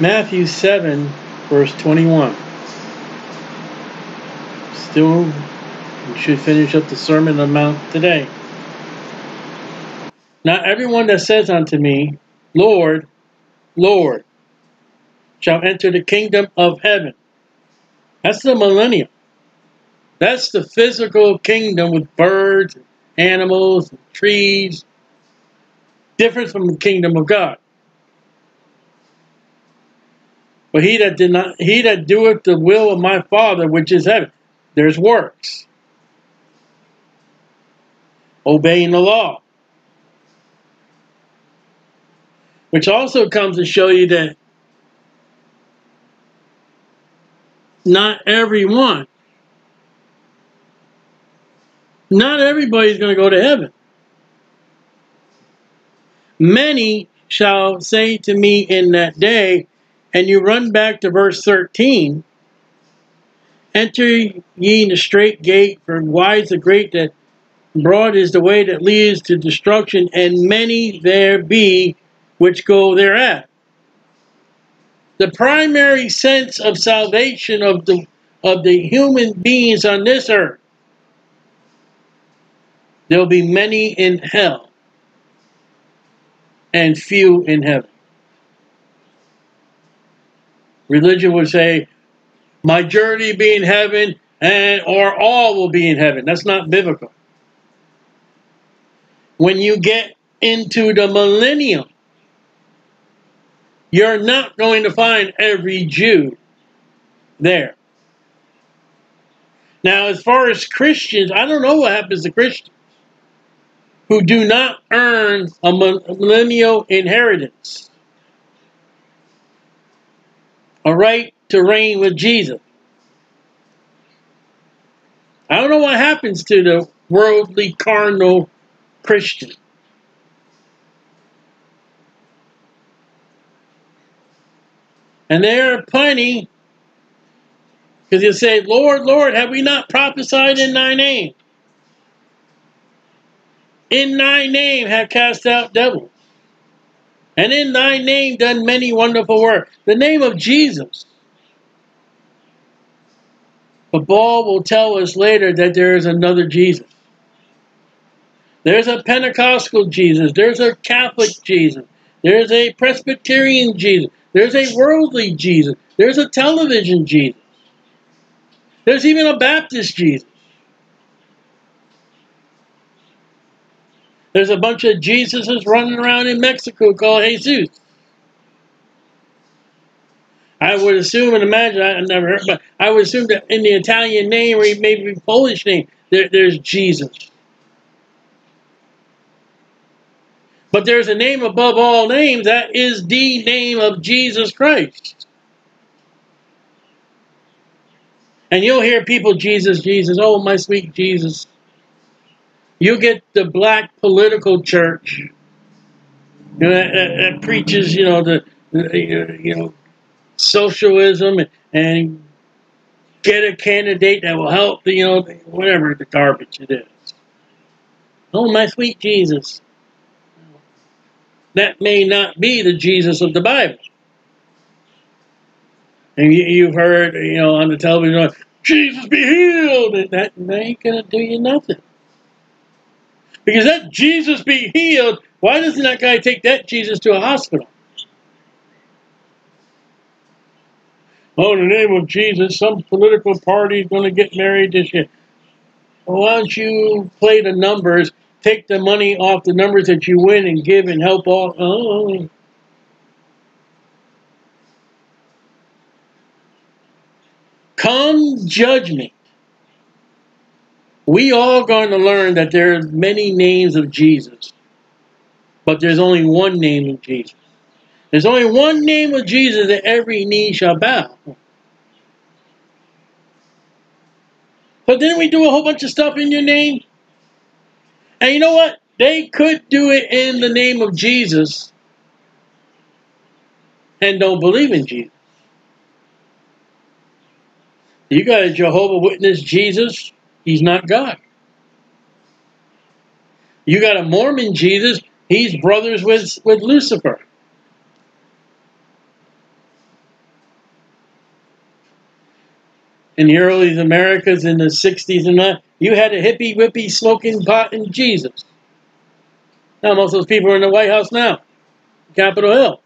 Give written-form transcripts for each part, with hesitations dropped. Matthew 7, verse 21. Still, we should finish up the Sermon on the Mount today. Not everyone that says unto me, Lord, Lord, shall enter the kingdom of heaven. That's the millennium. That's the physical kingdom with birds, animals, and trees. Different from the kingdom of God. But he that doeth the will of my Father which is heaven. There's works. Obeying the law. Which also comes to show you that not everyone, not everybody's going to go to heaven. Many shall say to me in that day, and you run back to verse 13, enter ye in the straight gate, for wide is the gate that broad is the way that leads to destruction, and many there be which go thereat. The primary sense of salvation of the human beings on this earth, there'll be many in hell and few in heaven. Religion would say, majority be in heaven and or all will be in heaven. That's not biblical. When you get into the millennium, you're not going to find every Jew there. Now, as far as Christians, I don't know what happens to Christians who do not earn a millennial inheritance. A right to reign with Jesus. I don't know what happens to the worldly, carnal Christian. And there are plenty, because you'll say, Lord, Lord, have we not prophesied in thy name? In thy name have cast out devils. And in thy name done many wonderful works. The name of Jesus. But Paul will tell us later that there is another Jesus. There's a Pentecostal Jesus. There's a Catholic Jesus. There's a Presbyterian Jesus. There's a worldly Jesus. There's a television Jesus. There's even a Baptist Jesus. There's a bunch of Jesuses running around in Mexico called Jesus. I would assume and imagine, I've never heard, but I would assume that in the Italian name or maybe Polish name, there's Jesus. But there's a name above all names, that is the name of Jesus Christ. And you'll hear people, Jesus, Jesus, oh my sweet Jesus. You get the black political church, you know, that preaches, you know, socialism and get a candidate that will help, you know, whatever the garbage it is. Oh, my sweet Jesus. That may not be the Jesus of the Bible. And you've heard, you know, on the television, Jesus be healed, and that ain't going to do you nothing. Because that Jesus be healed, why doesn't that guy take that Jesus to a hospital? Oh, in the name of Jesus, some political party is going to get married this year. Well, why don't you play the numbers, take the money off the numbers that you win and give and help all... Oh. Come judgment. We all going to learn that there are many names of Jesus, but there's only one name of Jesus. There's only one name of Jesus that every knee shall bow. But then we do a whole bunch of stuff in your name. And you know what? They could do it in the name of Jesus and don't believe in Jesus. You got a Jehovah Witness Jesus. He's not God. You got a Mormon Jesus. He's brothers with Lucifer. in the early Americas in the 60s and that, you had a hippie-whippie smoking pot in Jesus. Now most of those people are in the White House now, Capitol Hill.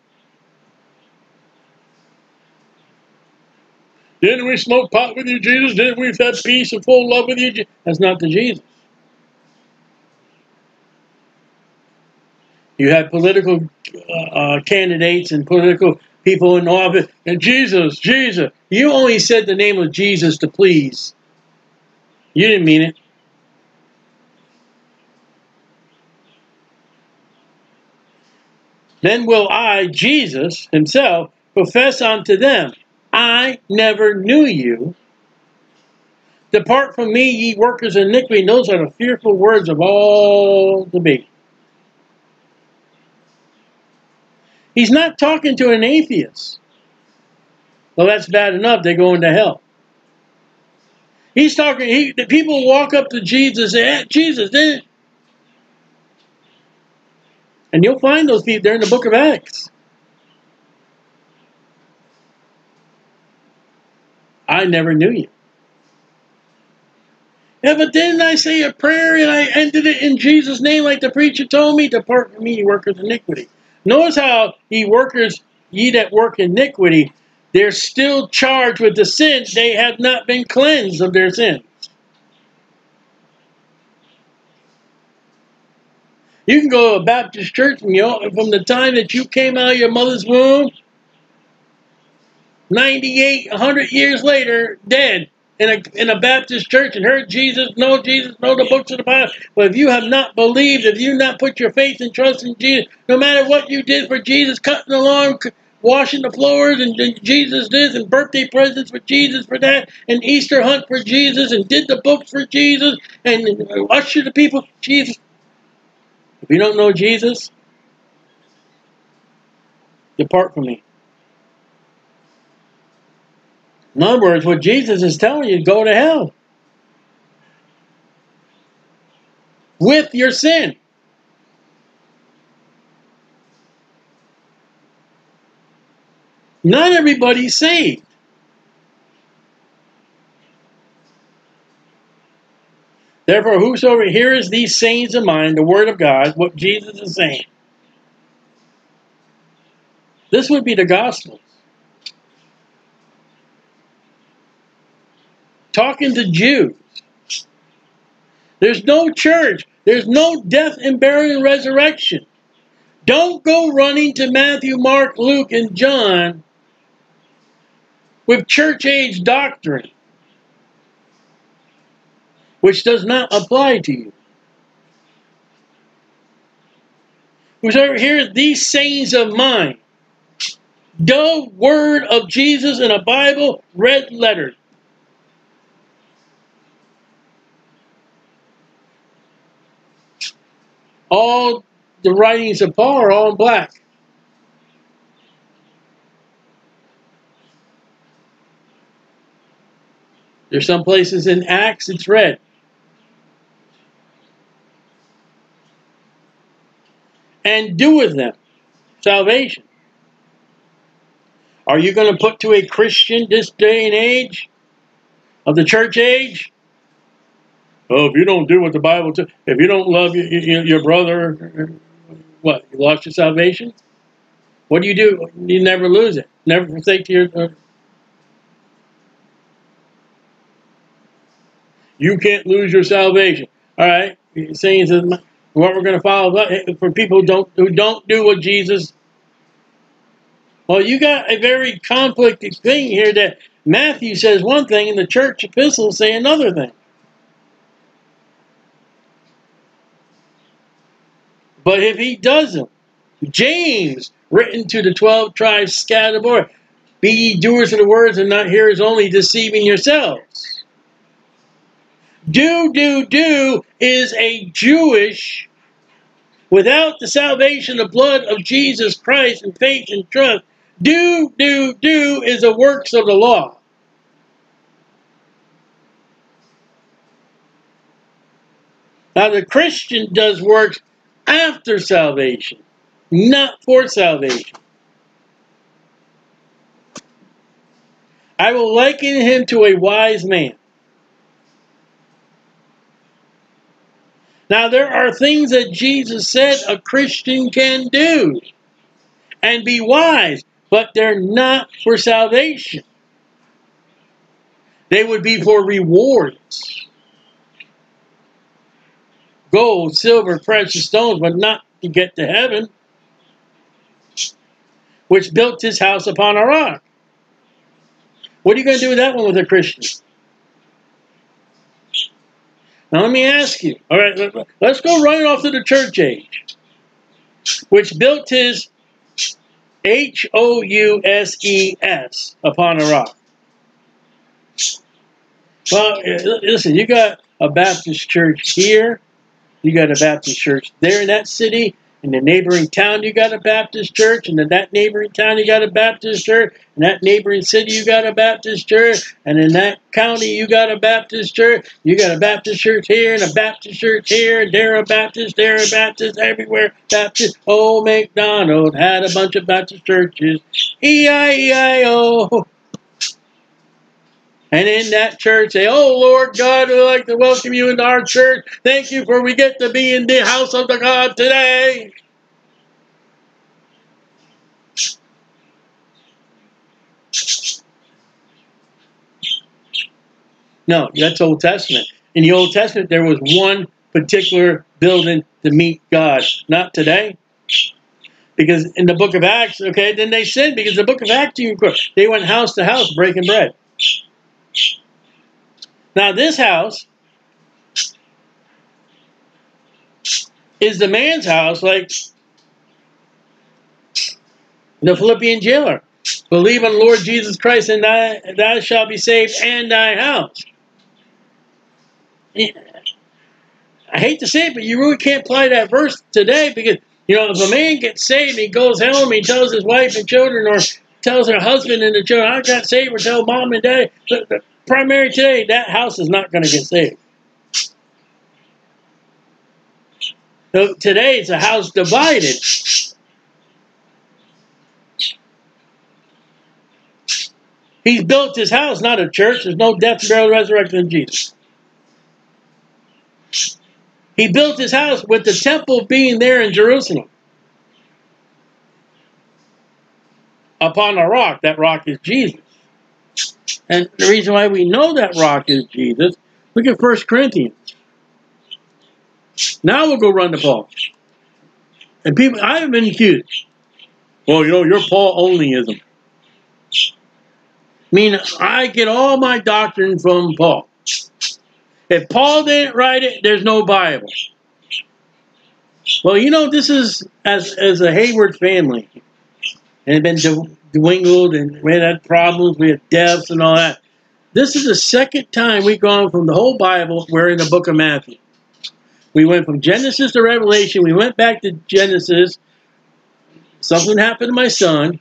Didn't we smoke pot with you, Jesus? Didn't we have peace and full love with you? That's not the Jesus. You had political candidates and political people in office, and Jesus, Jesus. You only said the name of Jesus to please. You didn't mean it. Then will I, Jesus himself, profess unto them, I never knew you. Depart from me, ye workers of iniquity. And those are the fearful words of all the beast. He's not talking to an atheist. Well, that's bad enough. They're going to hell. He's talking, the people walk up to Jesus and say, hey, Jesus, eh? And you'll find those people there in the book of Acts. I never knew you. Yeah, but didn't I say a prayer and I ended it in Jesus' name like the preacher told me? Depart from me, ye workers of iniquity. Notice how ye workers, ye that work iniquity, they're still charged with the sins. They have not been cleansed of their sins. You can go to a Baptist church and from the time that you came out of your mother's womb, 98, 100 years later, dead in a Baptist church and heard Jesus, know the books of the Bible. But if you have not believed, if you not put your faith and trust in Jesus, no matter what you did for Jesus, cutting the lawn, washing the floors, and Jesus this, and birthday presents for Jesus for that, and Easter hunt for Jesus, and did the books for Jesus, and usher the people, Jesus. If you don't know Jesus, depart from me. In other words, what Jesus is telling you, go to hell. With your sin. Not everybody's saved. Therefore, whosoever hears these sayings of mine, the word of God, what Jesus is saying. This would be the gospel. Talking to Jews. There's no church. There's no death and burial and resurrection. Don't go running to Matthew, Mark, Luke, and John with church age doctrine, which does not apply to you. Whosoever hears these sayings of mine, the word of Jesus in a Bible, red lettered. All the writings of Paul are all in black. There's some places in Acts it's red. And do with them salvation. Are you going to put to a Christian this day and age of the church age? Oh, if you don't do what the Bible tells, if you don't love your brother, what, you lost your salvation? What do? You never lose it. Never forsake your... you can't lose your salvation. All right? Saying what we're going to follow up for people who don't do what Jesus... Well, you got a very conflicting thing here that Matthew says one thing and the church epistles say another thing. But if he doesn't, James, written to the 12 tribes scattered abroad, be ye doers of the words and not hearers only, deceiving yourselves. Do is a Jewish, without the salvation of blood of Jesus Christ and faith and trust, do is the works of the law. Now the Christian does works after salvation, not for salvation. I will liken him to a wise man. Now, there are things that Jesus said a Christian can do and be wise, but they're not for salvation. They would be for rewards. Gold, silver, precious stones, but not to get to heaven, which built his house upon a rock. What are you going to do with that one with a Christian? Now let me ask you, all right, let's go right off to the church age, which built his H-O-U-S-E-S upon a rock. Well, listen, you got a Baptist church here, you got a Baptist church there in that city, in the neighboring town you got a Baptist church, and in that neighboring town you got a Baptist church, in that neighboring city you got a Baptist church, and in that county you got a Baptist church. You got a Baptist church here, and a Baptist church here, and there a Baptist, everywhere Baptist. Old MacDonald had a bunch of Baptist churches, E-I-E-I-O. And in that church, say, oh, Lord God, we'd like to welcome you into our church. Thank you for we get to be in the house of the God today. No, that's Old Testament. In the Old Testament, there was one particular building to meet God. Not today. Because in the book of Acts, okay, then they sinned. Because the book of Acts, they went house to house breaking bread. Now this house is the man's house, like the Philippian jailer. Believe on the Lord Jesus Christ and thou shalt be saved and thy house. I hate to say it, but you really can't apply that verse today because, you know, if a man gets saved, he goes home, he tells his wife and children or tells her husband and the children, I got saved, or tell mom and dad. Primary today, that house is not going to get saved. So today, it's a house divided. He's built his house, not a church. There's no death, burial, resurrection in Jesus. He built his house with the temple being there in Jerusalem. Upon a rock. That rock is Jesus. And the reason why we know that rock is Jesus, look at 1 Corinthians. Now we'll go run to Paul. And people, I have been accused. Well, you know, you're Paul onlyism. I mean, I get all my doctrine from Paul. If Paul didn't write it, there's no Bible. Well, you know, this is, as a Hayward family, and it's been dwindled, and we had problems, we had deaths and all that. This is the second time we've gone from the whole Bible, we're in the book of Matthew. We went from Genesis to Revelation, we went back to Genesis, something happened to my son,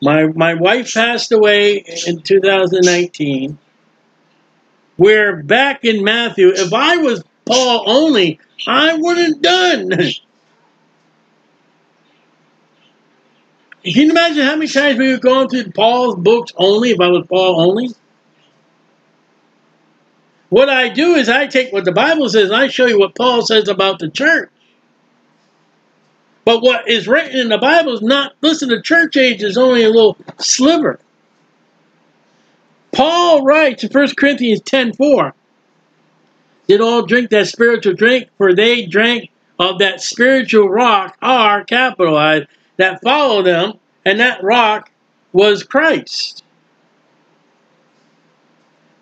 my wife passed away in 2019. We're back in Matthew. If I was Paul only, I wouldn't have done. Can you imagine how many times we were going through Paul's books only, if I was Paul only? What I do is I take what the Bible says and I show you what Paul says about the church. But what is written in the Bible is not, listen, the church age is only a little sliver. Paul writes in 1 Corinthians 10:4, did all drink that spiritual drink, for they drank of that spiritual rock, R, capitalized, that followed them, and that rock was Christ.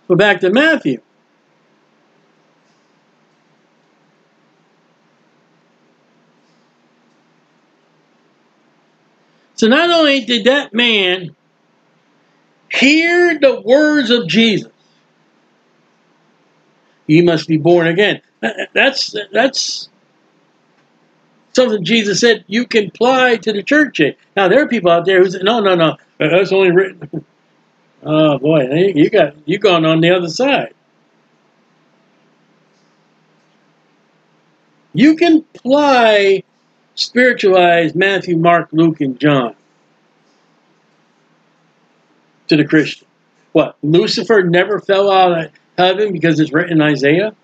But back to Matthew. So not only did that man hear the words of Jesus, you must be born again. That's something Jesus said you can apply to the church. Now there are people out there who say, no, that's only written. Oh boy, you gone on the other side. You can apply, spiritualize Matthew, Mark, Luke, and John to the Christian. What, Lucifer never fell out of heaven because it's written in Isaiah?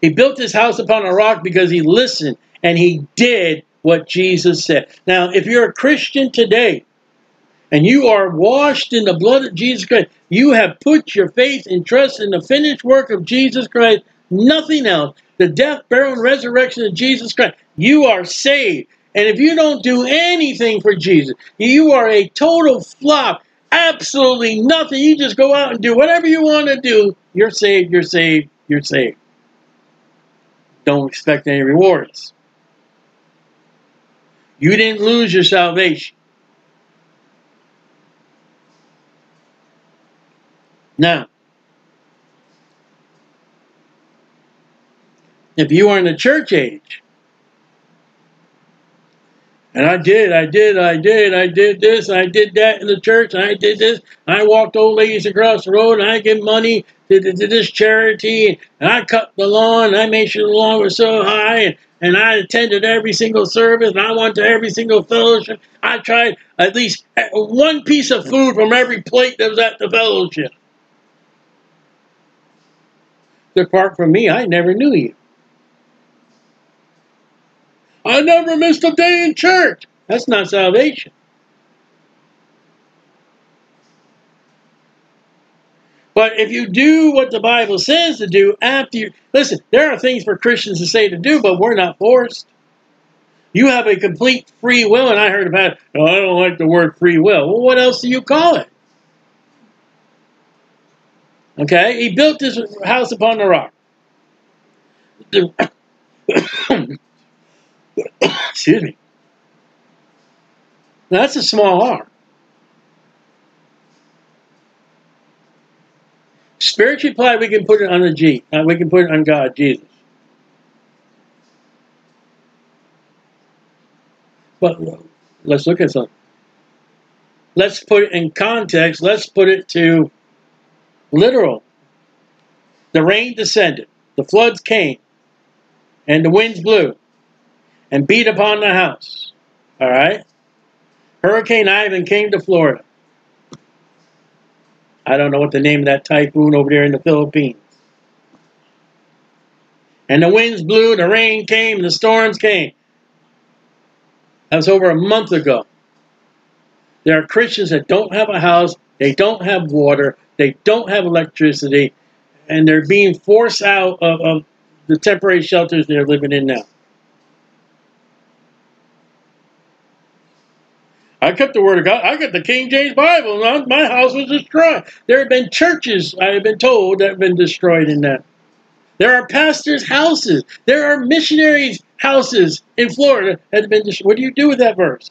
He built his house upon a rock because he listened and he did what Jesus said. Now, if you're a Christian today and you are washed in the blood of Jesus Christ, you have put your faith and trust in the finished work of Jesus Christ, nothing else, the death, burial, and resurrection of Jesus Christ, you are saved. And if you don't do anything for Jesus, you are a total flop, absolutely nothing. You just go out and do whatever you want to do. You're saved, you're saved, you're saved. Don't expect any rewards. You didn't lose your salvation. Now, if you are in the church age, and I did this, I did that in the church, and I did this, and I walked old ladies across the road, and I give money to this charity, and I cut the lawn, and I made sure the lawn was so high, and I attended every single service, and I went to every single fellowship. I tried at least one piece of food from every plate that was at the fellowship. Depart from me, I never knew you. I never missed a day in church. That's not salvation. But if you do what the Bible says to do after you... Listen, there are things for Christians to say to do, but we're not forced. You have a complete free will, and I heard about, oh, I don't like the word free will. Well, what else do you call it? Okay, he built his house upon the rock. Excuse me. Now, that's a small R. Spiritually applied, we can put it on a G. We can put it on God, Jesus. But let's look at something. Let's put it in context. Let's put it to literal. The rain descended. The floods came. And the winds blew and beat upon the house. All right? Hurricane Ivan came to Florida. I don't know what the name of that typhoon over there in the Philippines. And the winds blew, the rain came, the storms came. That was over a month ago. There are Christians that don't have a house, they don't have water, they don't have electricity, and they're being forced out of the temporary shelters they're living in now. I kept the Word of God. I got the King James Bible. And my house was destroyed. There have been churches, I have been told, that have been destroyed in that. There are pastors' houses. There are missionaries' houses in Florida that have been destroyed. What do you do with that verse?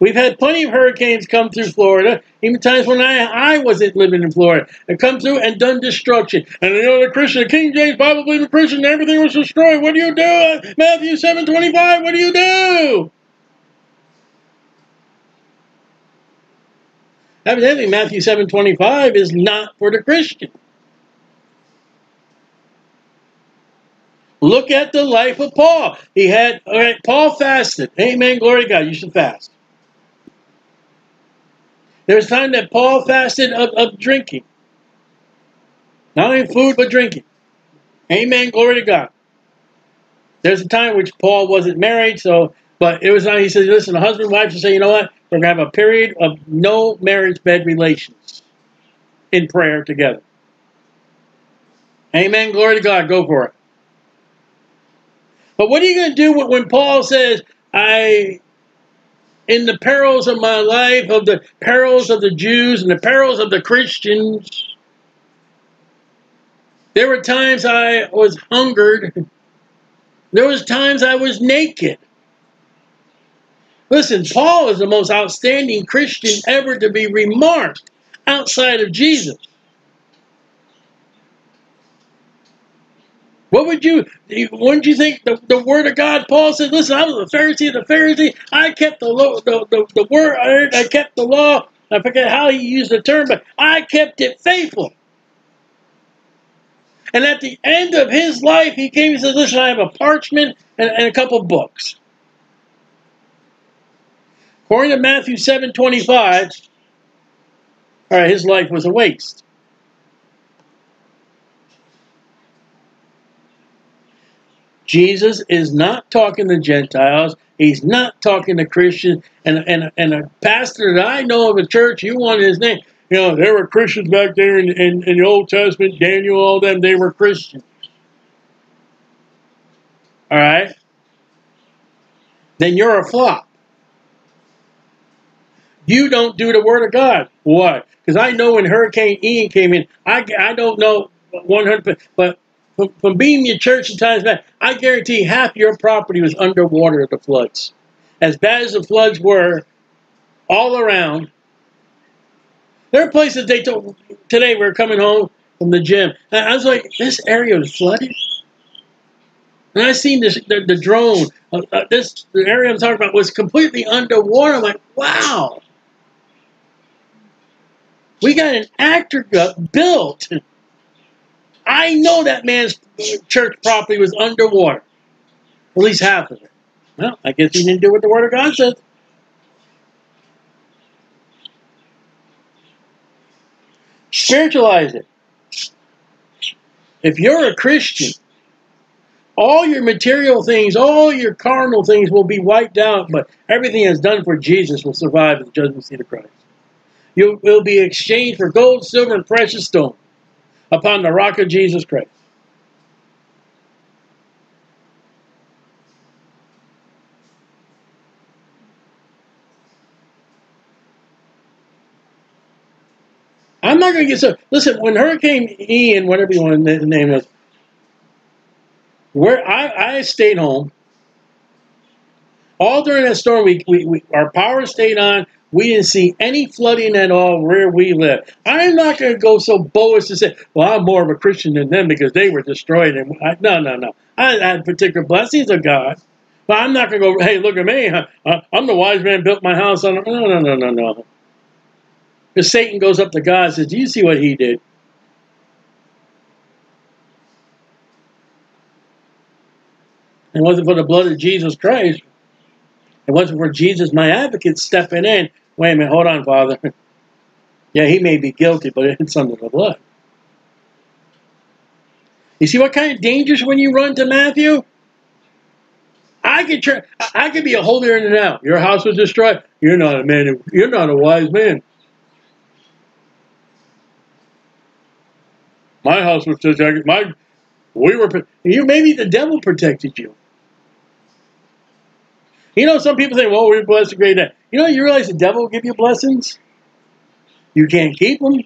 We've had plenty of hurricanes come through Florida, even times when I wasn't living in Florida, and come through and done destruction. And you know, the Christian, the King James Bible believing Christian, everything was destroyed. What do you do? Matthew 7:25, what do you do? Evidently, Matthew 7:25 is not for the Christian. Look at the life of Paul. He had, all right, Paul fasted. Amen, glory to God, you should fast. There was time that Paul fasted of drinking. Not only food, but drinking. Amen, glory to God. There's a time which Paul wasn't married, so, but it was, he said, listen, the husband and wife should say, you know what, we're going to have a period of no marriage bed relations in prayer together. Amen, glory to God, go for it. But what are you going to do when Paul says, in the perils of my life, of the perils of the Jews and the perils of the Christians. There were times I was hungered. There was times I was naked. Listen, Paul is the most outstanding Christian ever to be remarked outside of Jesus. What would you, wouldn't you think the Word of God? Paul said, listen, I was a Pharisee of the Pharisee. I kept the Word, I kept the law. I forget how he used the term, but I kept it faithful. And at the end of his life, he came and said, listen, I have a parchment and a couple books. According to Matthew 7:25, all right, his life was a waste. Jesus is not talking to Gentiles. He's not talking to Christians. And a pastor that I know of a church, you want his name. You know, there were Christians back there in the Old Testament, Daniel, all them, they were Christians. All right? Then you're a flop. You don't do the Word of God. Why? Because I know when Hurricane Ian came in, I don't know 100%, but from being in church in times back, I guarantee half your property was underwater at the floods. As bad as the floods were all around, there are places they told, today we're coming home from the gym, and I was like, this area was flooded? And I seen this, the drone, the area I'm talking about was completely underwater. I'm like, wow. We got an actor gut built. I know that man's church property was underwater. At least half of it. Well, I guess he didn't do what the Word of God said. Spiritualize it. If you're a Christian, all your material things, all your carnal things will be wiped out, but everything that's done for Jesus will survive in the judgment seat of Christ. You will be exchanged for gold, silver, and precious stone upon the rock of Jesus Christ. I'm not going to get so... Listen, when Hurricane Ian, whatever you want to name it, where I stayed home. All during that storm, our power stayed on. We didn't see any flooding at all where we live. I'm not going to go so bold as to say, well, I'm more of a Christian than them because they were destroyed. And no. I had particular blessings of God. But I'm not going to go, hey, look at me. I'm the wise man, built my house on. No. Because Satan goes up to God and says, do you see what he did? It wasn't for the blood of Jesus Christ. It wasn't for Jesus, my advocate, stepping in. Wait a minute, hold on, Father. Yeah, he may be guilty, but it's under the blood. You see what kind of dangers when you run to Matthew? I could be a holier than thou. Your house was destroyed. You're not a man. You're not a wise man. My house was destroyed. Maybe the devil protected you. You know, some people say, well, we're blessed a great day. You know, you realize the devil will give you blessings? You can't keep them.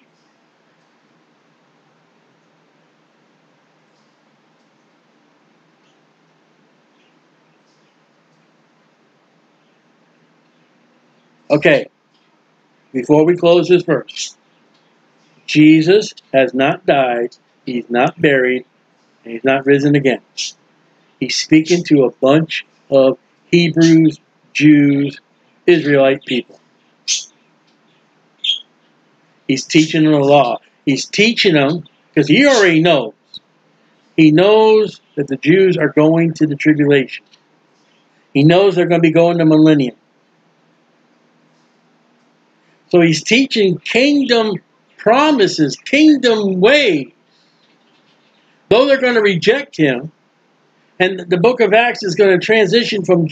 Okay, before we close this verse, Jesus has not died, he's not buried, and he's not risen again. He's speaking to a bunch of Hebrews, Jews, Israelite people. He's teaching them the law. He's teaching them because he already knows. He knows that the Jews are going to the tribulation. He knows they're going to be going to millennium. So he's teaching kingdom promises, kingdom ways. Though they're going to reject him, and the book of Acts is going to transition from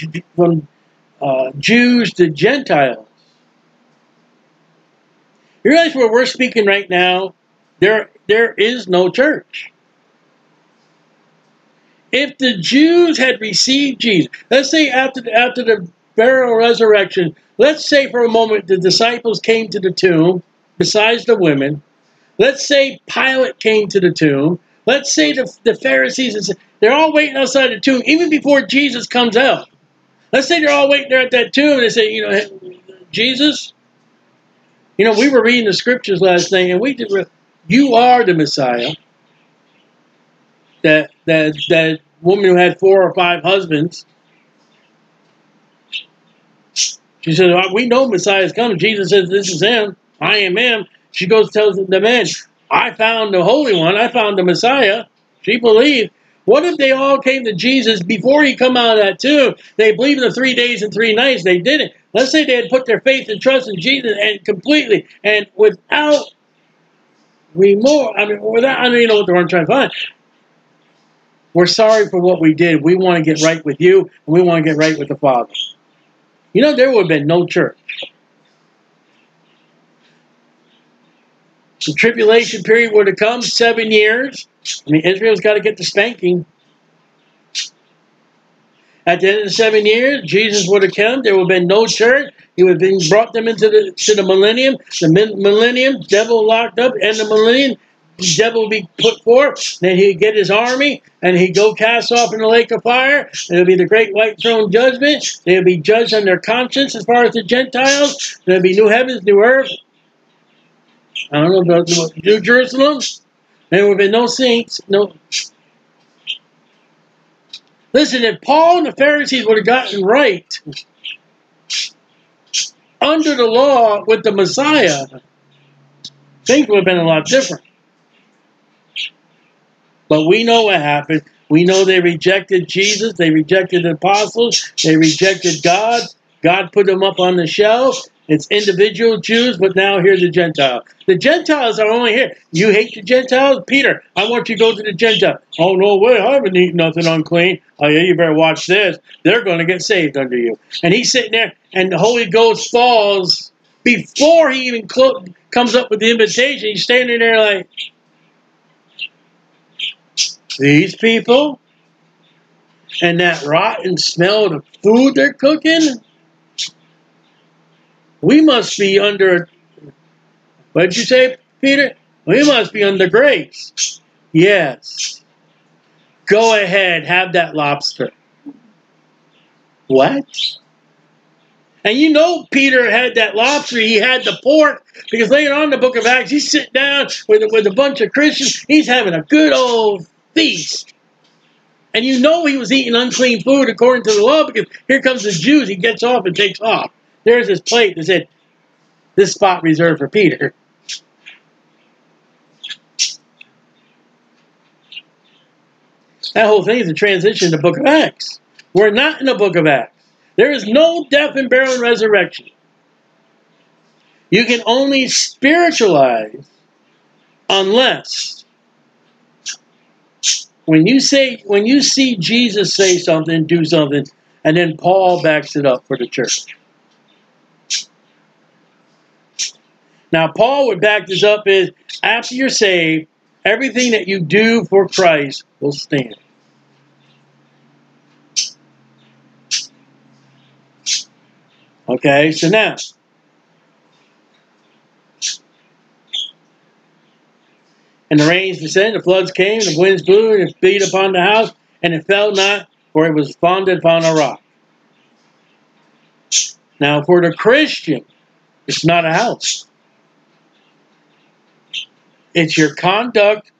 Jews to Gentiles. You realize where we're speaking right now, there is no church. If the Jews had received Jesus, let's say after the burial and resurrection, let's say for a moment the disciples came to the tomb, besides the women. Let's say Pilate came to the tomb. Let's say the Pharisees, they're all waiting outside the tomb, even before Jesus comes out. Let's say they're all waiting there at that tomb, and they say, you know, Jesus, you know, we were reading the scriptures last night, and you are the Messiah. That woman who had 4 or 5 husbands, she said, we know Messiah's coming. Jesus says, this is him. I am him. She goes and tells the men, I found the Holy One. I found the Messiah. She believed. What if they all came to Jesus before he come out of that tomb? They believed in the 3 days and 3 nights. They didn't. Let's say they had put their faith and trust in Jesus and completely and without remorse. I mean, without, I don't even know what the word I'm trying to find. We're sorry for what we did. We want to get right with you, and we want to get right with the Father. You know, there would have been no church. The tribulation period would have come, 7 years. I mean, Israel's got to get the spanking. At the end of the 7 years, Jesus would have come. There would have been no church. He would have been brought them into the millennium. The millennium, devil locked up, and the millennium, devil would be put forth. Then he'd get his army, and he'd go cast off in the lake of fire. It'll be the great white throne judgment. They'll be judged on their conscience as far as the Gentiles. There'll be new heavens, new earth. I don't know about New Jerusalem. There would have been no saints. No. Listen, if Paul and the Pharisees would have gotten right under the law with the Messiah, things would have been a lot different. But we know what happened. We know they rejected Jesus. They rejected the apostles. They rejected God. God put them up on the shelf. It's individual Jews, but now here's the Gentiles. The Gentiles are only here. You hate the Gentiles? Peter, I want you to go to the Gentiles. Oh, no way. I haven't eaten nothing unclean. Oh, yeah, you better watch this. They're going to get saved under you. And he's sitting there, and the Holy Ghost falls before he even comes up with the invitation. He's standing there like, these people and that rotten smell of food they're cooking? We must be under, what did you say, Peter? We must be under grace. Yes. Go ahead, have that lobster. What? And you know Peter had that lobster, he had the pork, because later on in the book of Acts, he's sitting down with a bunch of Christians, he's having a good old feast. And you know he was eating unclean food according to the law, because here comes the Jews, he gets off and takes off. There's this plate that said, this spot reserved for Peter. That whole thing is a transition to the book of Acts. We're not in the book of Acts. There is no death and burial and resurrection. You can only spiritualize unless when you see Jesus say something, do something, and then Paul backs it up for the church. Now, Paul would back this up is, after you're saved, everything that you do for Christ will stand. Okay, so now, and the rains descended, the floods came, the winds blew, and it beat upon the house, and it fell not, for it was founded upon a rock. Now, for the Christian, it's not a house. It's your conduct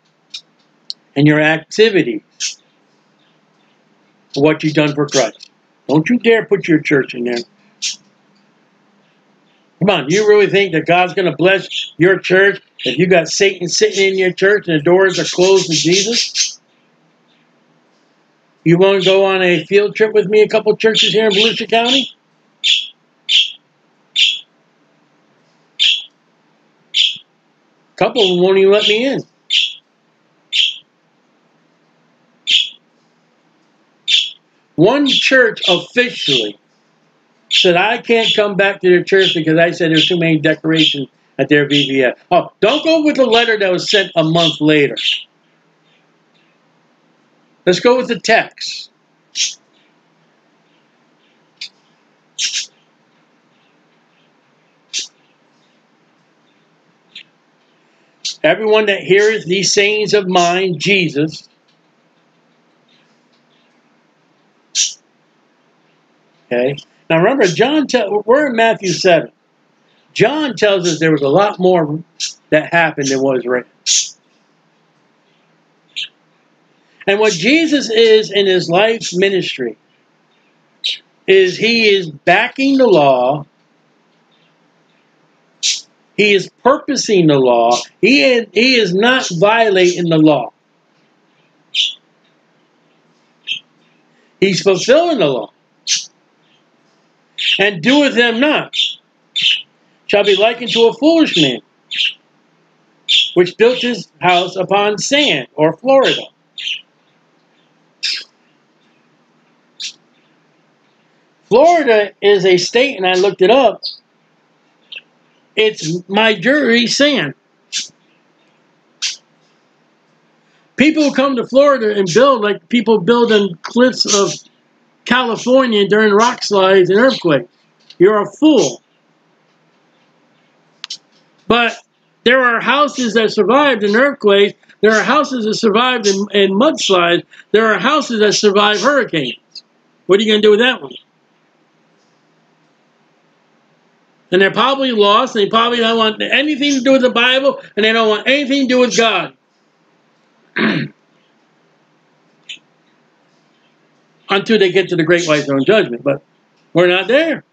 and your activities, what you've done for Christ. Don't you dare put your church in there. Come on, you really think that God's going to bless your church if you got Satan sitting in your church and the doors are closed to Jesus? You want to go on a field trip with me, a couple churches here in Volusia County? Couple of them won't even let me in. One church officially said, I can't come back to their church because I said there's too many decorations at their VBS. Oh, don't go with the letter that was sent a month later. Let's go with the text. Everyone that heareth these sayings of mine, Jesus, okay? Now remember, John, we're in Matthew 7. John tells us there was a lot more that happened than was written. And what Jesus is in his life's ministry is he is backing the law. He is purposing the law. He is not violating the law. He's fulfilling the law. And doeth them not, shall be likened to a foolish man, which built his house upon sand, or Florida. Florida is a state, and I looked it up. It's majority sand. People who come to Florida and build, like people build on cliffs of California during rock slides and earthquakes. You're a fool. But there are houses that survived in earthquakes. There are houses that survived in mudslides. There are houses that survived hurricanes. What are you going to do with that one? And they're probably lost. They probably don't want anything to do with the Bible, and they don't want anything to do with God. Until they get to the great white throne judgment. But we're not there.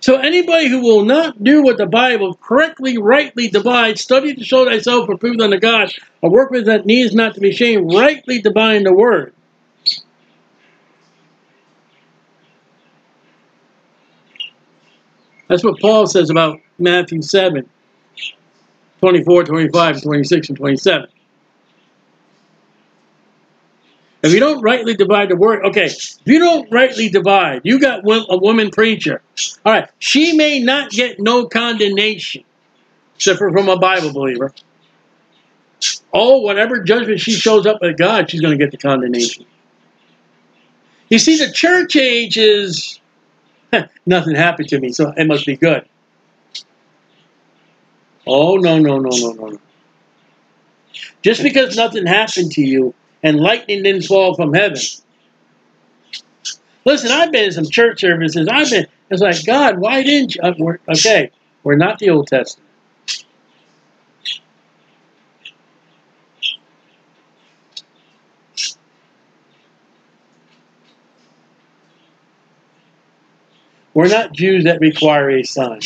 So anybody who will not do what the Bible correctly, rightly divides, study to show thyself approved unto God, a workman that needs not to be ashamed, rightly divine the word. That's what Paul says about Matthew 7, 24, 25, 26, and 27. If you don't rightly divide the word, okay, if you don't rightly divide, you got a woman preacher. All right, she may not get no condemnation, except for from a Bible believer. Oh, whatever judgment she shows up at God, she's going to get the condemnation. You see, the church age is, nothing happened to me, so it must be good. Oh, no, no, no, no, no. Just because nothing happened to you, and lightning didn't fall from heaven. Listen, I've been in some church services. It's like, God, why didn't you? Okay, we're not the Old Testament. We're not Jews that require a sign.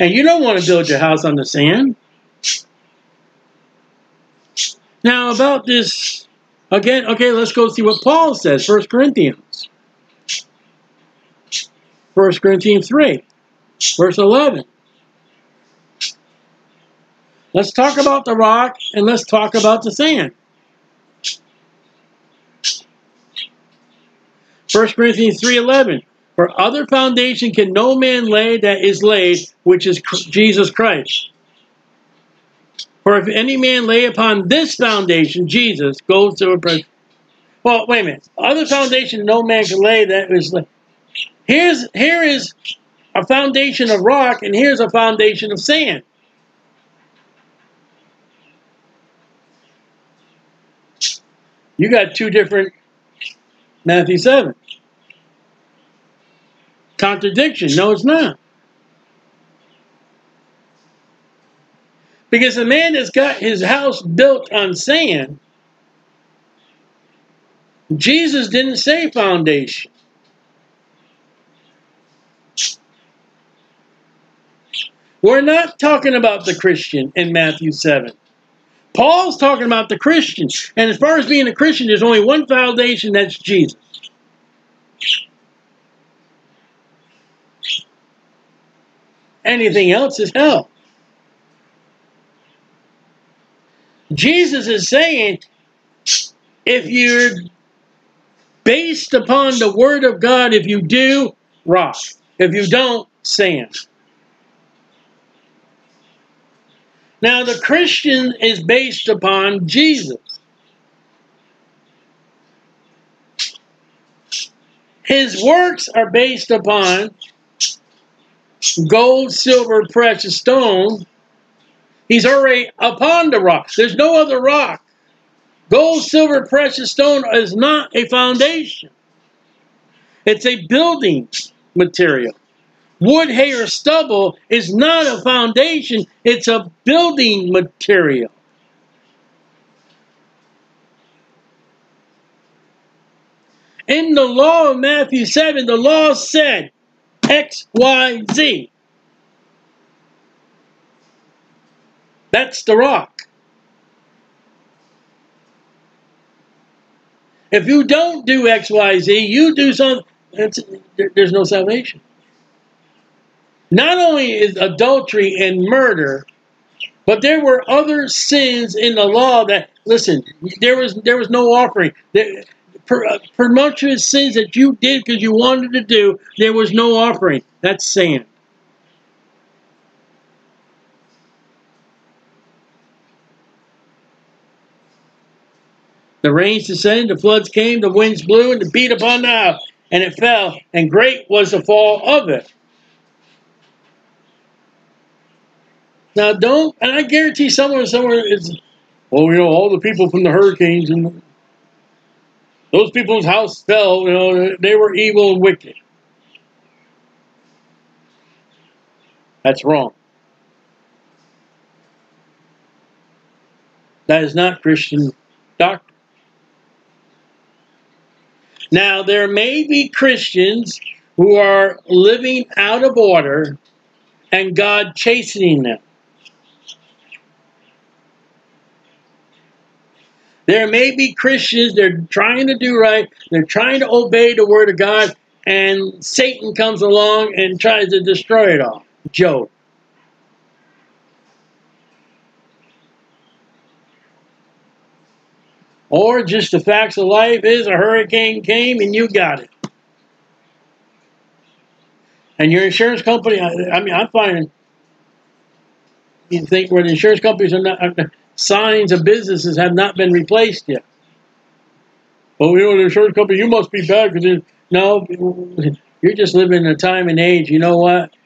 And you don't want to build your house on the sand. Now about this, again, okay, let's go see what Paul says, 1 Corinthians. 1 Corinthians 3, verse 11. Let's talk about the rock and let's talk about the sand. 1 Corinthians 3:11. For other foundation can no man lay that is laid, which is Jesus Christ. For if any man lay upon this foundation, Jesus, goes to a person. Well, wait a minute. Other foundation no man can lay that is laid. Here is a foundation of rock, and here's a foundation of sand. You got two different Matthew 7. Contradiction. No, it's not. Because the man that's got his house built on sand, Jesus didn't say foundation. We're not talking about the Christian in Matthew 7. Paul's talking about the Christian. And as far as being a Christian, there's only one foundation, that's Jesus. Anything else is hell. Jesus is saying, if you're based upon the word of God, if you do, rock. If you don't, sand. Now, the Christian is based upon Jesus. His works are based upon gold, silver, precious stone. He's already upon the rock. There's no other rock. Gold, silver, precious stone is not a foundation. It's a building material. Wood, hay, or stubble is not a foundation. It's a building material. In the law of Matthew 7, the law said X, Y, Z. That's the rock. If you don't do X, Y, Z, you do something, there's no salvation. Not only is adultery and murder, but there were other sins in the law that, listen, there was no offering. Presumptuous sins that you did because you wanted to do, there was no offering. That's sin. The rains descended, the floods came, the winds blew, and the beat upon the house, and it fell, and great was the fall of it. Now don't, and I guarantee somewhere is, well, you know, all the people from the hurricanes and those people's house fell, you know, they were evil and wicked. That's wrong. That is not Christian doctrine. Now, there may be Christians who are living out of order and God chastening them. There may be Christians, they're trying to do right, they're trying to obey the Word of God, and Satan comes along and tries to destroy it all. Job. Or just the facts of life is a hurricane came and you got it. And your insurance company, I mean, I'm finding, you think where the insurance companies are not, signs of businesses have not been replaced yet. Well, you know, the insurance company, you must be bad because no, you're just living in a time and age. You know what?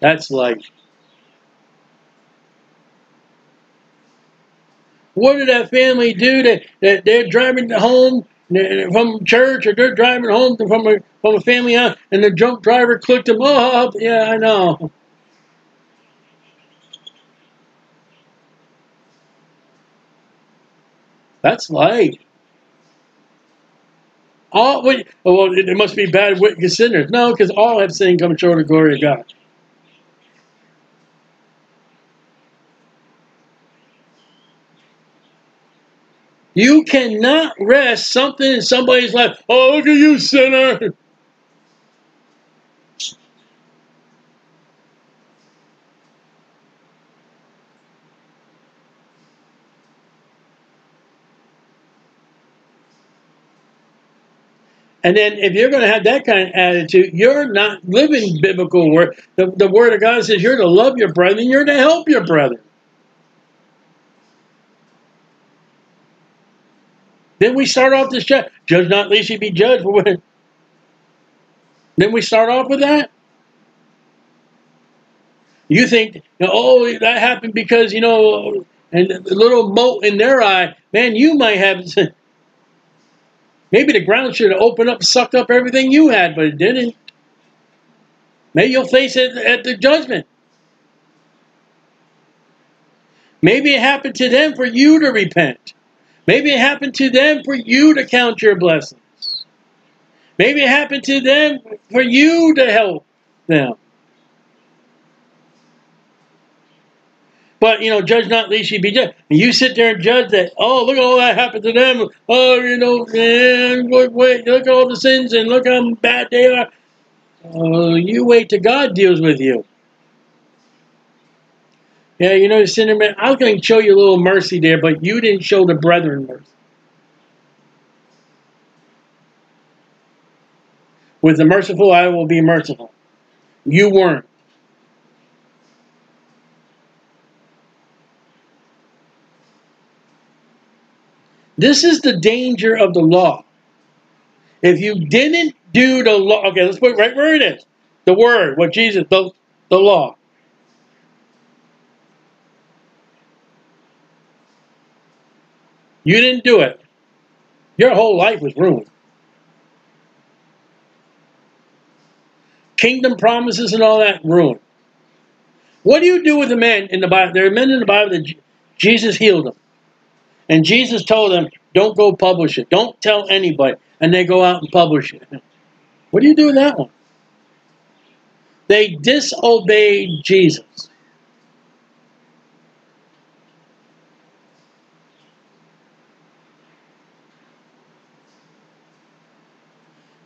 That's life. What did that family do? They're driving home from church, or they're driving home from a family house, and the drunk driver clicked them up. Yeah, I know. That's life. All, well, it must be bad wicked sinners. No, because all have sinned come short of the glory of God. You cannot rest something in somebody's life. Oh, look at you, sinner. And then if you're going to have that kind of attitude, you're not living biblical word. The Word of God says you're to love your brethren, you're to help your brethren. Then we start off this chapter, judge not lest ye be judged for what. Then we start off with that. You think, oh, that happened because, you know, and the little mote in their eye, man, you might have. Maybe the ground should have opened up, sucked up everything you had, but it didn't. Maybe you'll face it at the judgment. Maybe it happened to them for you to repent. Maybe it happened to them for you to count your blessings. Maybe it happened to them for you to help them. But, you know, judge not lest ye be judged. And you sit there and judge that, oh, look at all that happened to them. Oh, you know, man, wait, look at all the sins and look how bad they are. Oh, you wait till God deals with you. Yeah, you know, the sinner, man, I was going to show you a little mercy there, but you didn't show the brethren mercy. With the merciful, I will be merciful. You weren't. This is the danger of the law. If you didn't do the law, okay, let's put it right where it is. The Word, what Jesus, the law. You didn't do it. Your whole life was ruined. Kingdom promises and all that, ruined. What do you do with the men in the Bible? There are men in the Bible that Jesus healed them. And Jesus told them, don't go publish it. Don't tell anybody. And they go out and publish it. What do you do with that one? They disobeyed Jesus.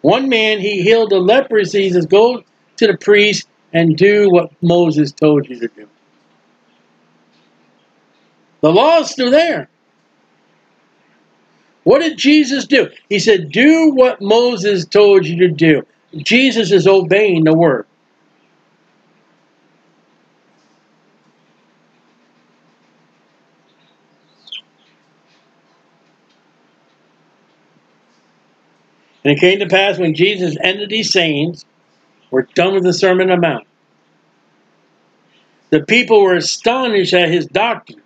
One man, he healed the leper. He says, go to the priest and do what Moses told you to do. The law is still there. What did Jesus do? He said, do what Moses told you to do. Jesus is obeying the word. And it came to pass when Jesus ended these sayings, we're done with the Sermon on the Mount. The people were astonished at his doctrine.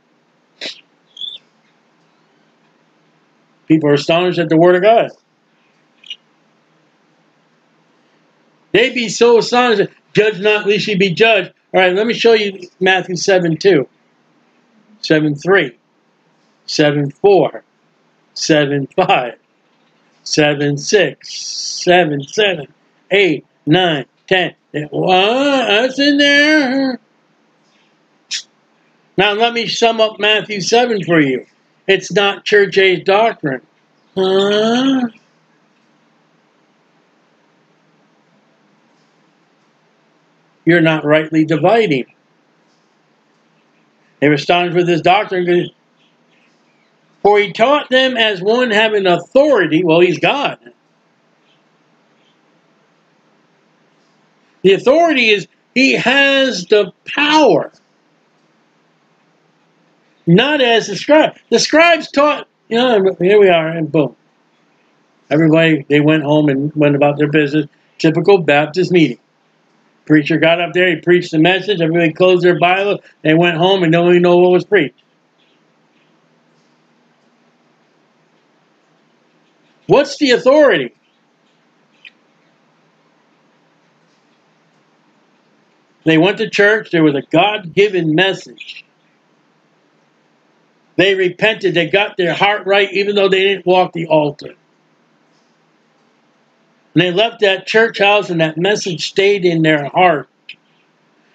People are astonished at the Word of God. They be so astonished, judge not, lest ye be judged. All right, let me show you Matthew 7:2, 7:3, 7:4, 7:5, 7:6, 7:7, 8, 9, 10. That's in there. Now let me sum up Matthew 7 for you. It's not church age doctrine. Huh? You're not rightly dividing. They were astonished with his doctrine, for he taught them as one having authority. Well, he's God. The authority is he has the power. Not as the scribes. The scribes taught, you know, here we are, and boom. Everybody, they went home and went about their business. Typical Baptist meeting. Preacher got up there, he preached the message, everybody closed their Bible, they went home and don't even know what was preached. What's the authority? They went to church, there was a God-given message. They repented. They got their heart right, even though they didn't walk the altar. And they left that church house, and that message stayed in their heart.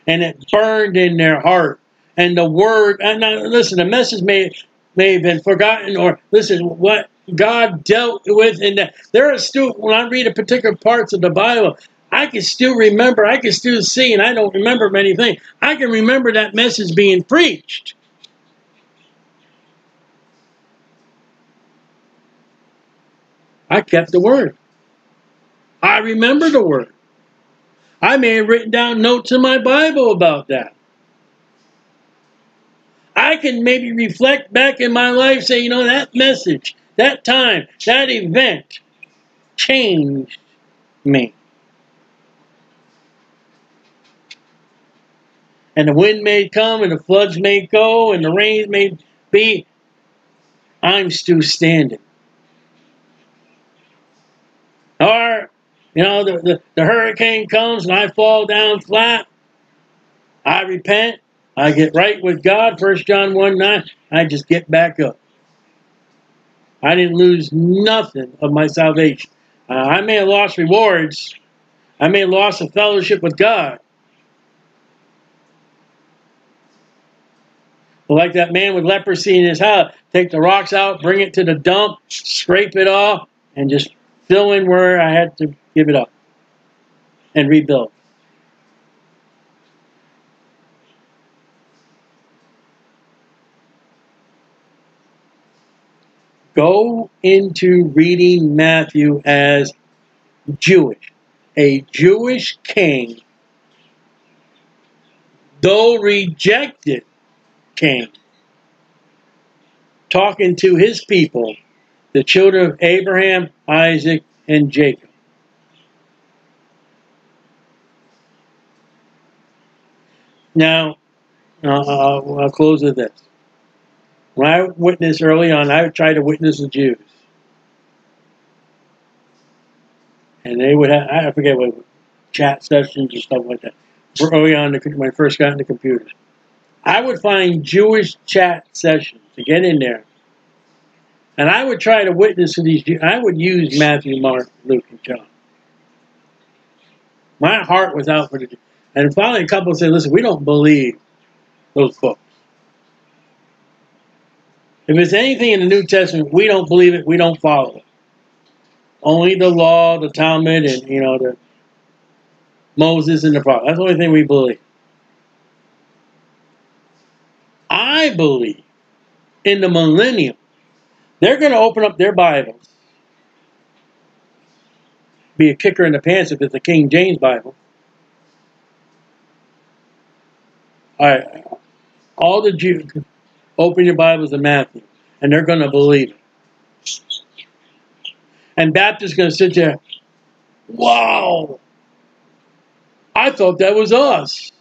And it burned in their heart. And the word, and now, listen, the message may have been forgotten, or listen, what God dealt with in that. There are still, when I read a particular parts of the Bible, I can still remember, I can still see, and I don't remember many things. I can remember that message being preached. I kept the word. I remember the word. I may have written down notes in my Bible about that. I can maybe reflect back in my life, say, you know, that message, that time, that event changed me. And the wind may come, and the floods may go, and the rains may be. I'm still standing. Or, you know, the hurricane comes and I fall down flat. I repent. I get right with God. 1 John 1:9. I just get back up. I didn't lose nothing of my salvation. I may have lost rewards. I may have lost a fellowship with God. But like that man with leprosy in his house, take the rocks out, bring it to the dump, scrape it off, and just fill in where I had to give it up and rebuild. Go into reading Matthew as Jewish. A Jewish king, though rejected king, talking to his people, the children of Abraham, Isaac, and Jacob. Now, I'll close with this. When I witnessed early on, I would try to witness the Jews. And they would have, I forget what, chat sessions or stuff like that. Early on, when I first got into computers, I would find Jewish chat sessions to get in there. And I would try to witness to these Jews. I would use Matthew, Mark, Luke, and John. My heart was out for the Jews. And finally a couple said, listen, we don't believe those books. If it's anything in the New Testament, we don't believe it, we don't follow it. Only the law, the Talmud, and, you know, the Moses and the prophets. That's the only thing we believe. I believe in the millennium, they're going to open up their Bibles. Be a kicker in the pants if it's a King James Bible. All right. All the Jews, open your Bibles to Matthew, and they're going to believe it. And Baptists are going to sit there, wow, I thought that was us.